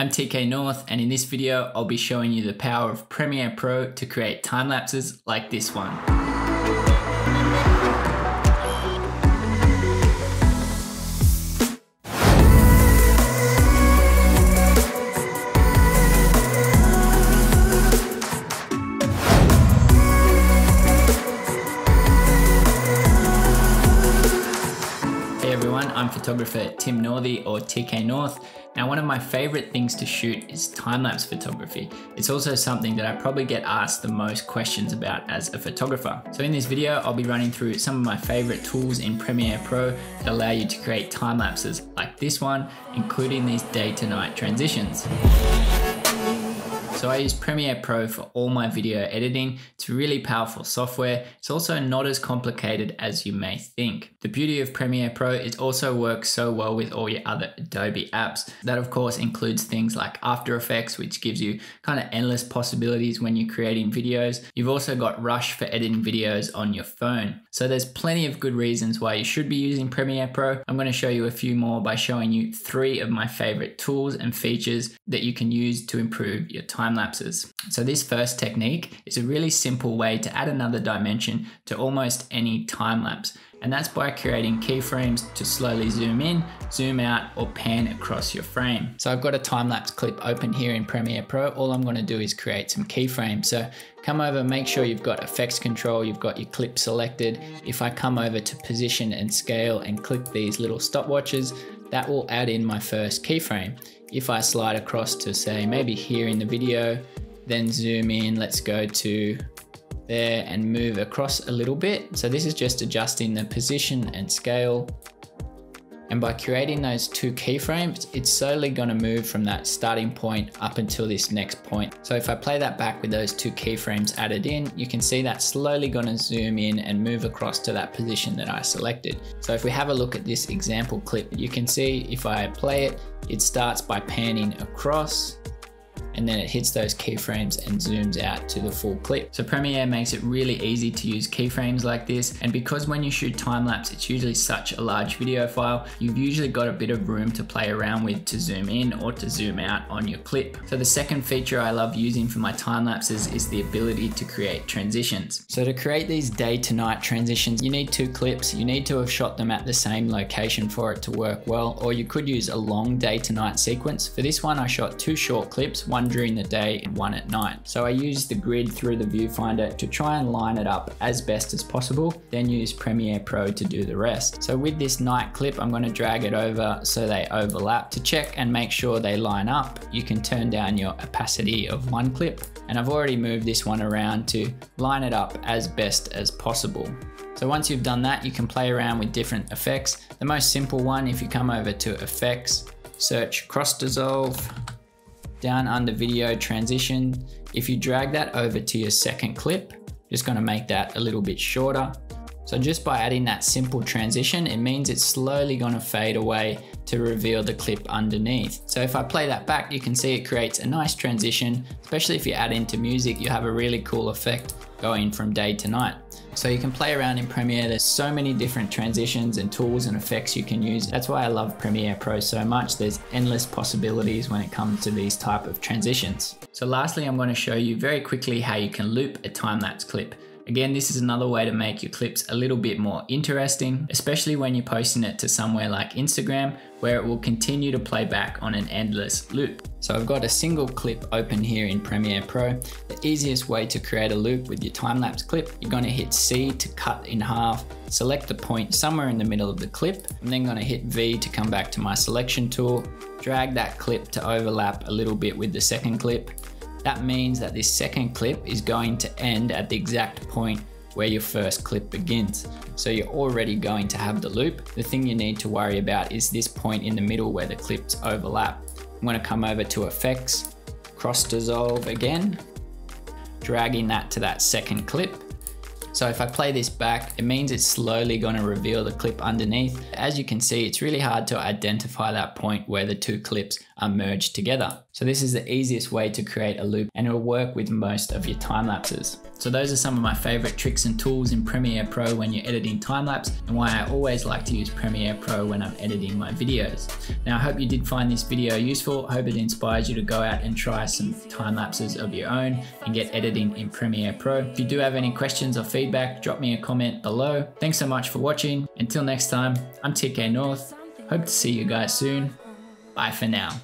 I'm TK North, and in this video, I'll be showing you the power of Premiere Pro to create time lapses like this one. Hey everyone, I'm photographer Tim Northey, or TK North. Now, one of my favorite things to shoot is time-lapse photography. It's also something that I probably get asked the most questions about as a photographer. So in this video, I'll be running through some of my favorite tools in Premiere Pro that allow you to create time-lapses like this one, including these day-to-night transitions. So I use Premiere Pro for all my video editing. It's really powerful software. It's also not as complicated as you may think. The beauty of Premiere Pro is it also works so well with all your other Adobe apps. That of course includes things like After Effects, which gives you kind of endless possibilities when you're creating videos. You've also got Rush for editing videos on your phone. So there's plenty of good reasons why you should be using Premiere Pro. I'm going to show you a few more by showing you three of my favorite tools and features that you can use to improve your time lapses. So this first technique is a really simple way to add another dimension to almost any time lapse, and that's by creating keyframes to slowly zoom in, zoom out, or pan across your frame. So I've got a time lapse clip open here in Premiere Pro. All I'm going to do is create some keyframes. So come over, make sure you've got effects control, you've got your clip selected. If I come over to position and scale and click these little stopwatches, that will add in my first keyframe. If I slide across to, say, maybe here in the video, then zoom in, let's go to there and move across a little bit. So this is just adjusting the position and scale. And by creating those two keyframes, it's slowly gonna move from that starting point up until this next point. So if I play that back with those two keyframes added in, you can see that's slowly gonna zoom in and move across to that position that I selected. So if we have a look at this example clip, you can see if I play it, it starts by panning across, and then it hits those keyframes and zooms out to the full clip. So Premiere makes it really easy to use keyframes like this, and because when you shoot time-lapse, it's usually such a large video file, you've usually got a bit of room to play around with to zoom in or to zoom out on your clip. So the second feature I love using for my time-lapses is the ability to create transitions. So to create these day-to-night transitions, you need two clips. You need to have shot them at the same location for it to work well, or you could use a long day-to-night sequence. For this one, I shot two short clips, one during the day and one at night. So I used the grid through the viewfinder to try and line it up as best as possible, then use Premiere Pro to do the rest. So with this night clip, I'm going to drag it over so they overlap to check and make sure they line up. You can turn down your opacity of one clip, and I've already moved this one around to line it up as best as possible. So once you've done that, you can play around with different effects. The most simple one, if you come over to effects, search cross dissolve, down under video transition. If you drag that over to your second clip, just gonna make that a little bit shorter. So just by adding that simple transition, it means it's slowly gonna fade away to reveal the clip underneath. So if I play that back, you can see it creates a nice transition, especially if you add into music, you have a really cool effect going from day to night. So you can play around in Premiere. There's so many different transitions and tools and effects you can use. That's why I love Premiere Pro so much. There's endless possibilities when it comes to these type of transitions. So lastly, I'm going to show you very quickly how you can loop a time-lapse clip. Again, this is another way to make your clips a little bit more interesting, especially when you're posting it to somewhere like Instagram, where it will continue to play back on an endless loop. So I've got a single clip open here in Premiere Pro. The easiest way to create a loop with your time-lapse clip, you're gonna hit C to cut in half, select the point somewhere in the middle of the clip. I'm then gonna hit V to come back to my selection tool, drag that clip to overlap a little bit with the second clip. That means that this second clip is going to end at the exact point where your first clip begins. So you're already going to have the loop. The thing you need to worry about is this point in the middle where the clips overlap. I'm going to come over to effects, cross dissolve again, dragging that to that second clip. So if I play this back, it means it's slowly going to reveal the clip underneath. As you can see, it's really hard to identify that point where the two clips are merged together. So this is the easiest way to create a loop, and it will work with most of your time lapses. So those are some of my favorite tricks and tools in Premiere Pro when you're editing time lapse, and why I always like to use Premiere Pro when I'm editing my videos. Now I hope you did find this video useful. I hope it inspires you to go out and try some time lapses of your own and get editing in Premiere Pro. If you do have any questions or feedback, drop me a comment below. Thanks so much for watching. Until next time, I'm TK North. Hope to see you guys soon. Bye for now.